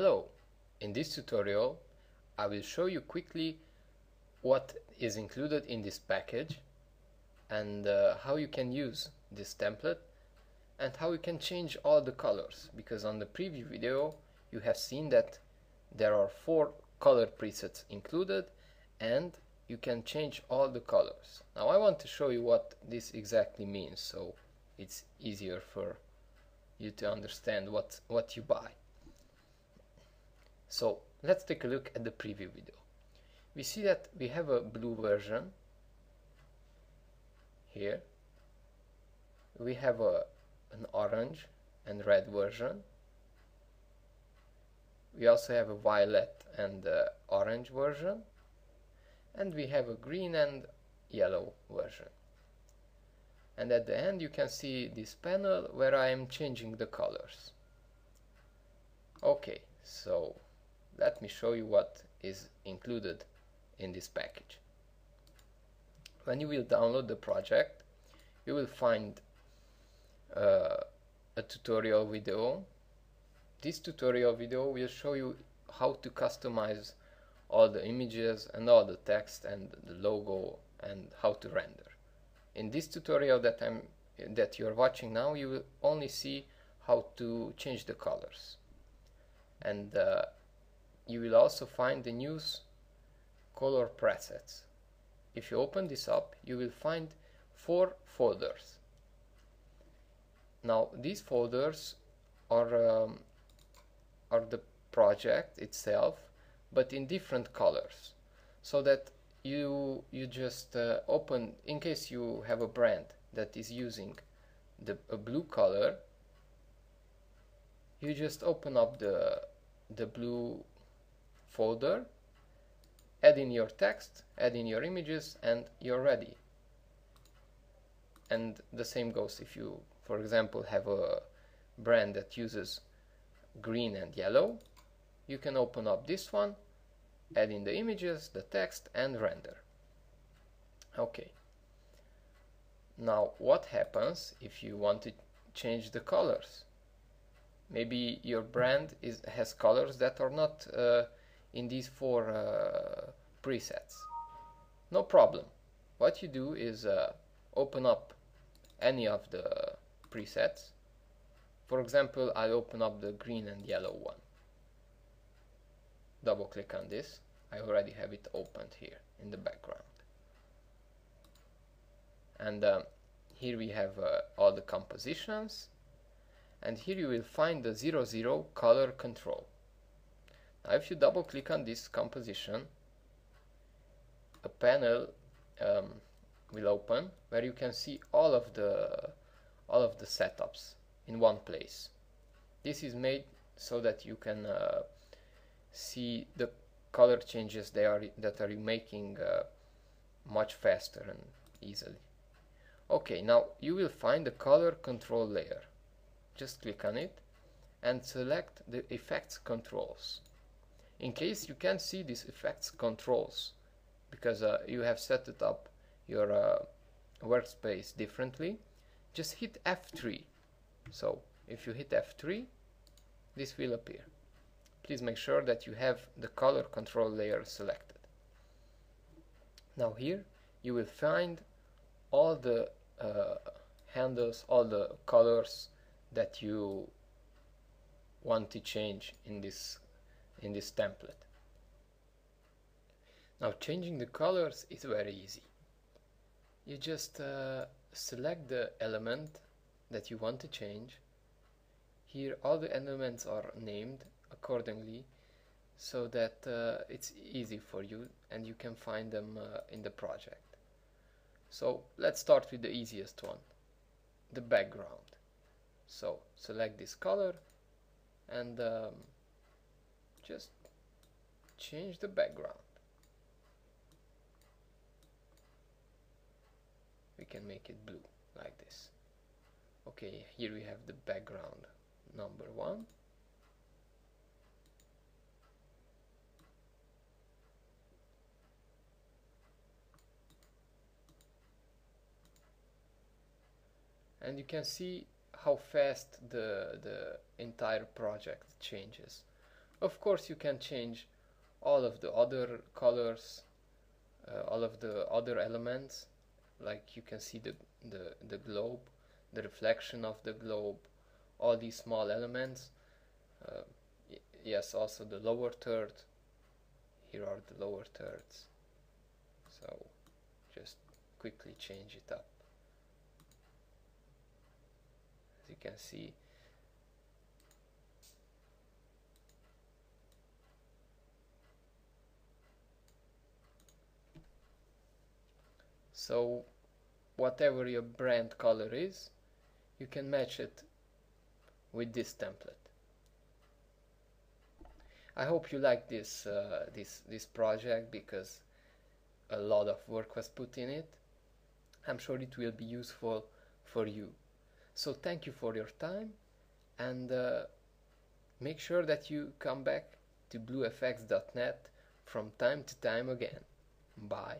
Hello! In this tutorial I will show you quickly what is included in this package and how you can use this template and how you can change all the colors, because on the preview video you have seen that there are 4 color presets included and you can change all the colors. Now I want to show you what this exactly means, so it's easier for you to understand what you buy. So let's take a look at the preview video. We see that we have a blue version here, we have an orange and red version, we also have a violet and orange version, and we have a green and yellow version. And at the end you can see this panel where I am changing the colors. Okay, so let me show you what is included in this package. When you will download the project, you will find a tutorial video. This tutorial video will show you how to customize all the images and all the text and the logo and how to render. In this tutorial that you're watching now, you will only see how to change the colors. And you will also find the new color presets. If you open this up, you will find 4 folders. Now these folders are the project itself, but in different colors, so that you just open, in case you have a brand that is using a blue color, you just open up the blue folder, add in your text, add in your images, and you're ready. And the same goes if you, for example, have a brand that uses green and yellow. You can open up this one, add in the images, the text, and render. Okay, now what happens if you want to change the colors? Maybe your brand has colors that are not in these 4 presets. No problem. What you do is open up any of the presets. For example, I'll open up the green and yellow one. Double click on this. I already have it opened here in the background. And here we have all the compositions, and here you will find the 00 color control. Now if you double click on this composition, a panel will open where you can see all of the setups in one place. This is made so that you can see the color changes that are making much faster and easily. Okay, now you will find the color control layer. Just click on it and select the effects controls. In case you can't see these effects controls because you have set it up your workspace differently, just hit F3. So if you hit F3, this will appear. Please make sure that you have the color control layer selected. Now here you will find all the handles, all the colors that you want to change in this template. Now changing the colors is very easy. You just select the element that you want to change. Here all the elements are named accordingly, so that it's easy for you and you can find them in the project. So let's start with the easiest one, the background. So select this color and just change the background. We can make it blue like this. Okay, here we have the background number 1. And you can see how fast the entire project changes Of course you can change all of the other colors, all of the other elements, like you can see the globe, the reflection of the globe, all these small elements. Yes, also the lower third. Here are the lower thirds. So just quickly change it up. As you can see, so whatever your brand color is, you can match it with this template. I hope you like this project, because a lot of work was put in it. I'm sure it will be useful for you. So thank you for your time, and make sure that you come back to bluefx.net from time to time again. Bye.